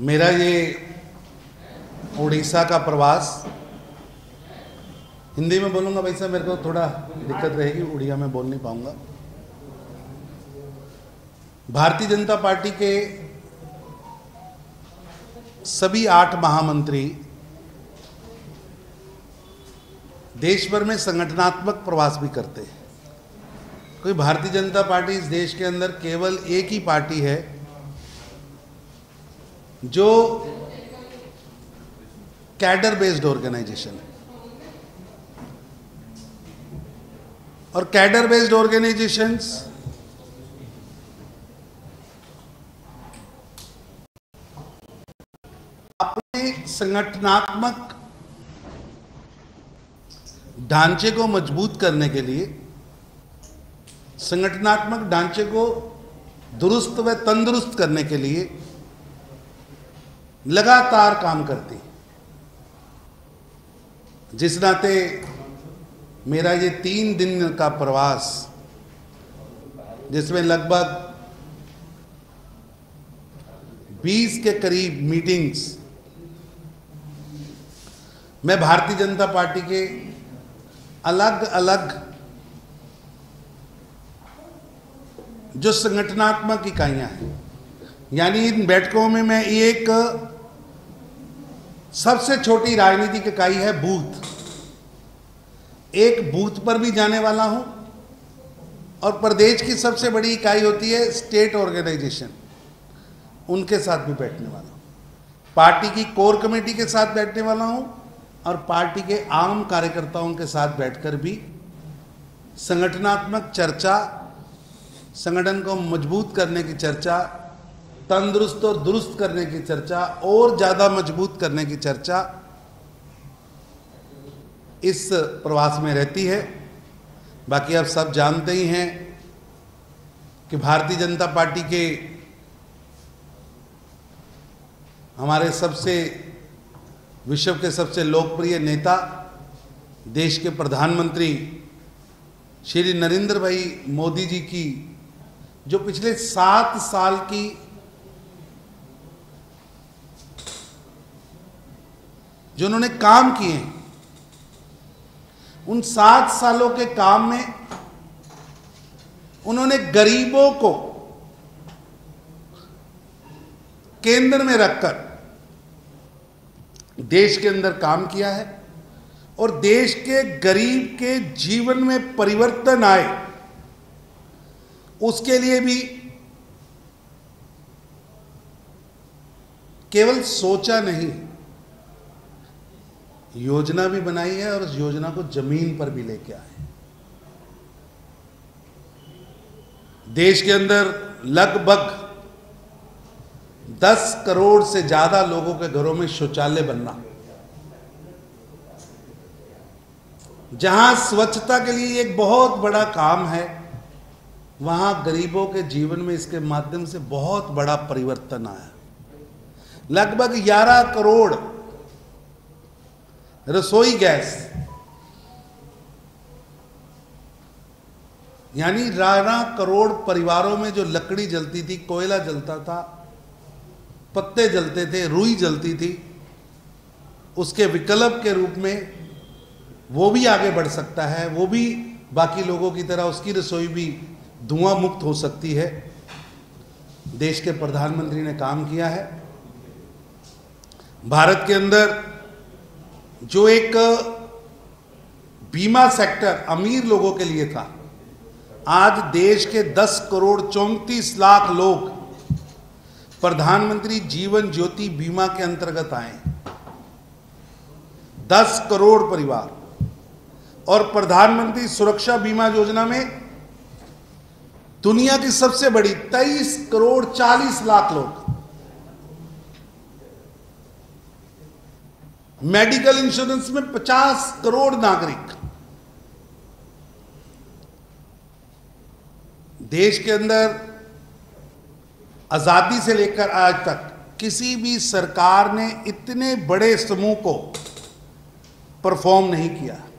मेरा ये उड़ीसा का प्रवास, हिंदी में बोलूँगा भाई साहब, मेरे को थोड़ा दिक्कत रहेगी, उड़िया में बोल नहीं पाऊँगा। भारतीय जनता पार्टी के सभी 8 महामंत्री देश भर में संगठनात्मक प्रवास भी करते हैं। कोई भारतीय जनता पार्टी इस देश के अंदर केवल एक ही पार्टी है जो कैडर बेस्ड ऑर्गेनाइजेशन है, और कैडर बेस्ड ऑर्गेनाइजेशंस अपने संगठनात्मक ढांचे को मजबूत करने के लिए, संगठनात्मक ढांचे को दुरुस्त व तंदुरुस्त करने के लिए लगातार काम करती, जिस नाते मेरा ये 3 दिन का प्रवास, जिसमें लगभग 20 के करीब मीटिंग्स मैं भारतीय जनता पार्टी के अलग अलग जो संगठनात्मक इकाइयां हैं, यानी इन बैठकों में मैं एक सबसे छोटी राजनीतिक इकाई है बूथ, एक बूथ पर भी जाने वाला हूं, और प्रदेश की सबसे बड़ी इकाई होती है स्टेट ऑर्गेनाइजेशन, उनके साथ भी बैठने वाला हूं, पार्टी की कोर कमेटी के साथ बैठने वाला हूं, और पार्टी के आम कार्यकर्ताओं के साथ बैठकर भी संगठनात्मक चर्चा, संगठन को मजबूत करने की चर्चा, तंदुरुस्त और दुरुस्त करने की चर्चा, और ज़्यादा मजबूत करने की चर्चा इस प्रवास में रहती है। बाकी आप सब जानते ही हैं कि भारतीय जनता पार्टी के हमारे सबसे, विश्व के सबसे लोकप्रिय नेता, देश के प्रधानमंत्री श्री नरेंद्र भाई मोदी जी की जो पिछले 7 साल की जो उन्होंने काम किए, उन 7 सालों के काम में उन्होंने गरीबों को केंद्र में रखकर देश के अंदर काम किया है, और देश के गरीब के जीवन में परिवर्तन आए उसके लिए भी केवल सोचा नहीं, योजना भी बनाई है, और उस योजना को जमीन पर भी लेके आए। देश के अंदर लगभग 10 करोड़ से ज्यादा लोगों के घरों में शौचालय बनना, जहां स्वच्छता के लिए एक बहुत बड़ा काम है, वहां गरीबों के जीवन में इसके माध्यम से बहुत बड़ा परिवर्तन आया। लगभग 11 करोड़ रसोई गैस, यानी 12 करोड़ परिवारों में जो लकड़ी जलती थी, कोयला जलता था, पत्ते जलते थे, रुई जलती थी, उसके विकल्प के रूप में वो भी आगे बढ़ सकता है, वो भी बाकी लोगों की तरह उसकी रसोई भी धुआं मुक्त हो सकती है। देश के प्रधानमंत्री ने काम किया है। भारत के अंदर जो एक बीमा सेक्टर अमीर लोगों के लिए था, आज देश के 10 करोड़ 34 लाख लोग प्रधानमंत्री जीवन ज्योति बीमा के अंतर्गत आए, 10 करोड़ परिवार, और प्रधानमंत्री सुरक्षा बीमा योजना में दुनिया की सबसे बड़ी 23 करोड़ 40 लाख लोग, मेडिकल इंश्योरेंस में 50 करोड़ नागरिक। देश के अंदर आजादी से लेकर आज तक किसी भी सरकार ने इतने बड़े समूह को परफॉर्म नहीं किया।